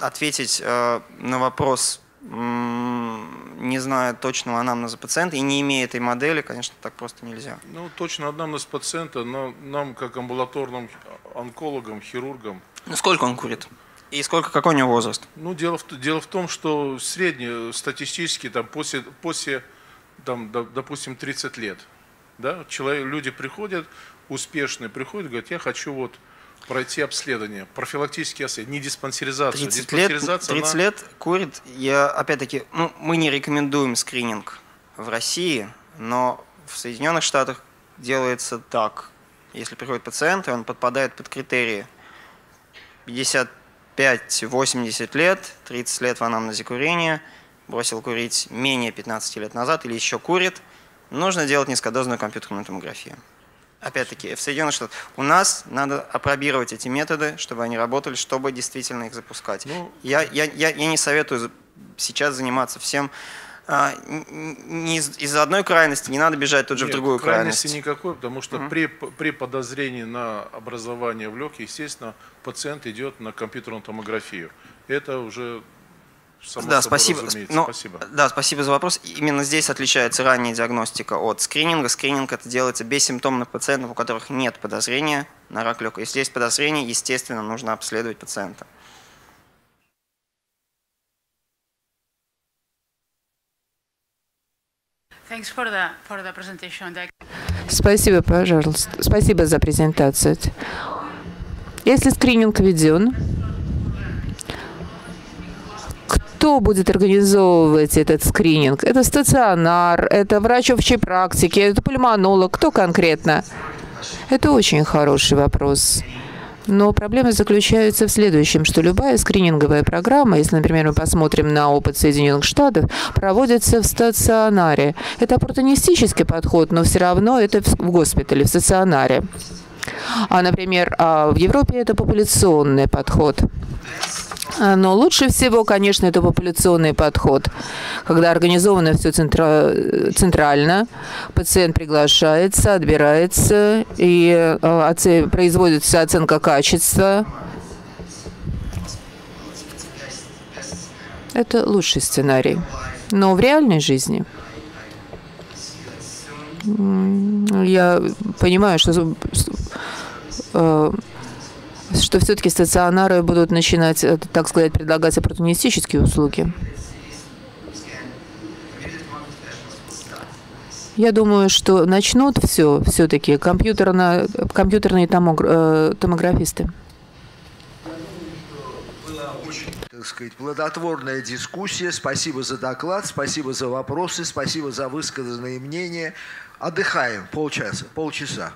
Ответить на вопрос, не зная точного анамнеза пациента и не имея этой модели, конечно, так просто нельзя. Ну, точно анамнез пациента, но нам, как амбулаторным онкологам, хирургам… Ну, сколько он курит? И сколько, какой у него возраст? Ну, дело в, дело в том, что средне статистически, там, после, после там, допустим, тридцати лет, да, человек, люди приходят, успешные приходят, говорят, я хочу вот пройти обследование, профилактические обследования, не диспансеризацию. тридцать, диспансеризация, лет, тридцать она... лет курит, я опять-таки, ну, мы не рекомендуем скрининг в России, но в Соединенных Штатах делается так. Если приходит пациент, и он подпадает под критерии пятьдесят пять, восемьдесят лет, тридцать лет в анамнезе курения, бросил курить менее пятнадцати лет назад или еще курит, нужно делать низкодозную компьютерную томографию. опять-таки, в Соединенных Штатах. У нас надо апробировать эти методы, чтобы они работали, чтобы действительно их запускать. Ну, я, я, я, я не советую сейчас заниматься всем. А, не из, из одной крайности не надо бежать тут же нет, в другую крайность. Крайности никакой, потому что mm-hmm. при, при подозрении на образование в легких, естественно, пациент идет на компьютерную томографию. Это уже... Да, спасибо. Но, спасибо. Да, спасибо за вопрос. Именно здесь отличается ранняя диагностика от скрининга. Скрининг — это делается бессимптомных пациентов, у которых нет подозрения на рак легких. Если есть подозрение, естественно, нужно обследовать пациента. Спасибо, пожалуйста. Спасибо за презентацию. Если скрининг введен, кто будет организовывать этот скрининг? Это стационар, это врач общей практики, это пульмонолог. Кто конкретно? Это очень хороший вопрос. Но проблема заключается в следующем, что любая скрининговая программа, если, например, мы посмотрим на опыт Соединенных Штатов, проводится в стационаре. Это оппортунистический подход, но все равно это в госпитале, в стационаре. А, например, в Европе это популяционный подход. Но лучше всего, конечно, это популяционный подход, когда организовано все центра... центрально, пациент приглашается, отбирается, и оце... производится оценка качества. Это лучший сценарий. Но в реальной жизни я понимаю, что... что все-таки стационары будут начинать, так сказать, предлагать оппортунистические услуги. Я думаю, что начнут все, все-таки компьютерно, компьютерные томографисты. Так сказать, плодотворная дискуссия. Спасибо за доклад, спасибо за вопросы, спасибо за высказанные мнения. Отдыхаем полчаса. полчаса.